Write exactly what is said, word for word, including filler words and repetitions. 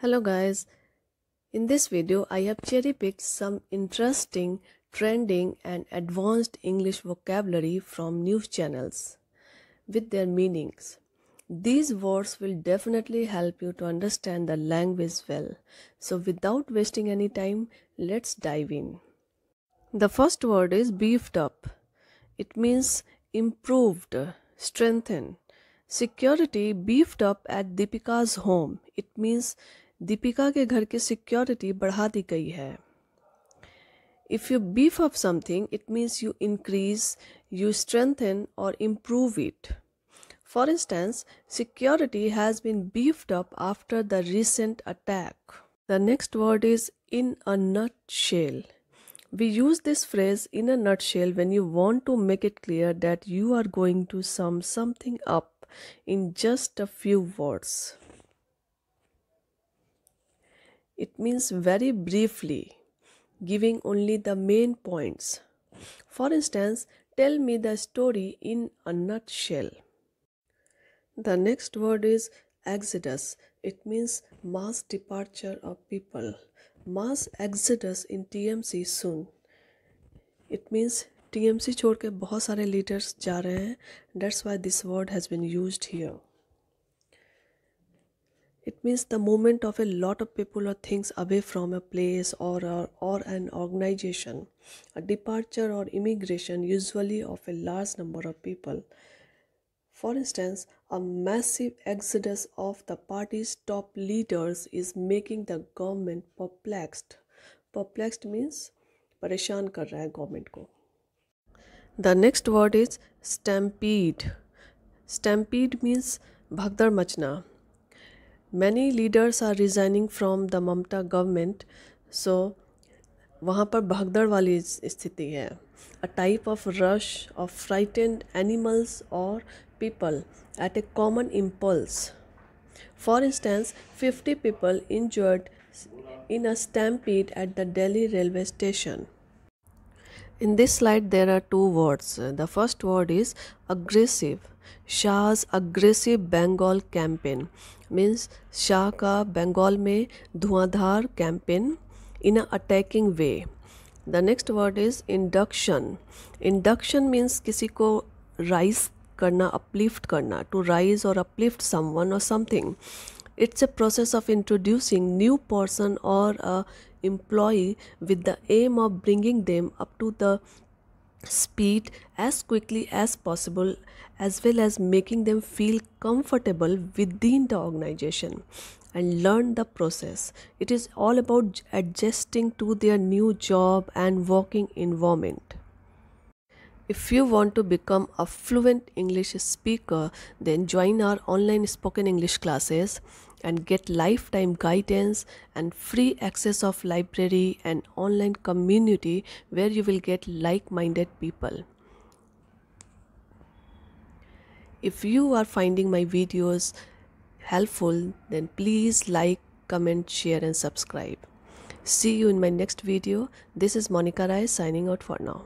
Hello guys, in this video I have cherry picked some interesting, trending and advanced English vocabulary from news channels with their meanings. These words will definitely help you to understand the language well. So without wasting any time, let's dive in. The first word is beefed up. It means improved, strengthened. Security beefed up at Deepika's home. It means Deepika के घर की security बढ़ा दी गई है. If you beef up something it means you increase, you strengthen और improve it. For instance, security has been beefed up after the recent attack. The next word is in a nutshell. We use this phrase in a nutshell when you want to make it clear that you are going to sum something up in just a few words. It means very briefly, giving only the main points. For instance, tell me the story in a nutshell. The next word is exodus. It means mass departure of people. Mass exodus in T M C soon. It means T M C छोड़ के बहुत सारे leaders जा रहे हैं. That's why this word has been used here. It means the movement of a lot of people or things away from a place or, or, or an organization. A departure or immigration usually of a large number of people. For instance, a massive exodus of the party's top leaders is making the government perplexed. Perplexed means परेशान कर रहा है government को. The next word is stampede. Stampede means भगदड़ मचना. Many leaders are resigning from the Mamata government, so वहाँ पर भगदड़ वाली स्थिति है. A type of rush of frightened animals or people at a common impulse. For instance, fifty people injured in a stampede at the Delhi railway station. In this slide there are two words. The first word is aggressive. शाह's aggressive Bengal campaign means Shah का बंगाल में धुआंधार campaign in a attacking way. The next word is induction. Induction means किसी को rise करना, uplift करना. To rise or uplift someone or something. It's a process of introducing new person or a employee with the aim of bringing them up to the speed as quickly as possible, as well as making them feel comfortable within the organization and learn the process. It is all about adjusting to their new job and working environment. If you want to become a fluent English speaker, then join our online spoken English classes and get lifetime guidance and free access of library and online community where you will get like-minded people. If you are finding my videos helpful, then please like, comment, share and subscribe. See you in my next video. This is Monica Rai signing out for now.